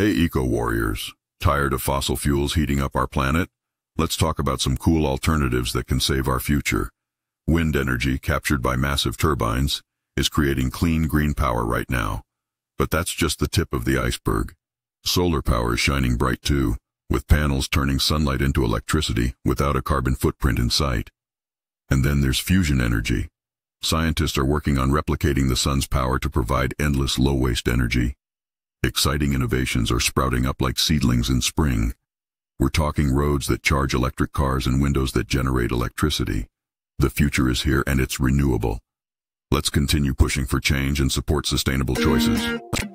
Hey, eco-warriors. Tired of fossil fuels heating up our planet? Let's talk about some cool alternatives that can save our future. Wind energy, captured by massive turbines, is creating clean green power right now. But that's just the tip of the iceberg. Solar power is shining bright too, with panels turning sunlight into electricity without a carbon footprint in sight. And then there's fusion energy. Scientists are working on replicating the sun's power to provide endless low-waste energy. Exciting innovations are sprouting up like seedlings in spring. We're talking roads that charge electric cars and windows that generate electricity. The future is here and it's renewable. Let's continue pushing for change and support sustainable choices.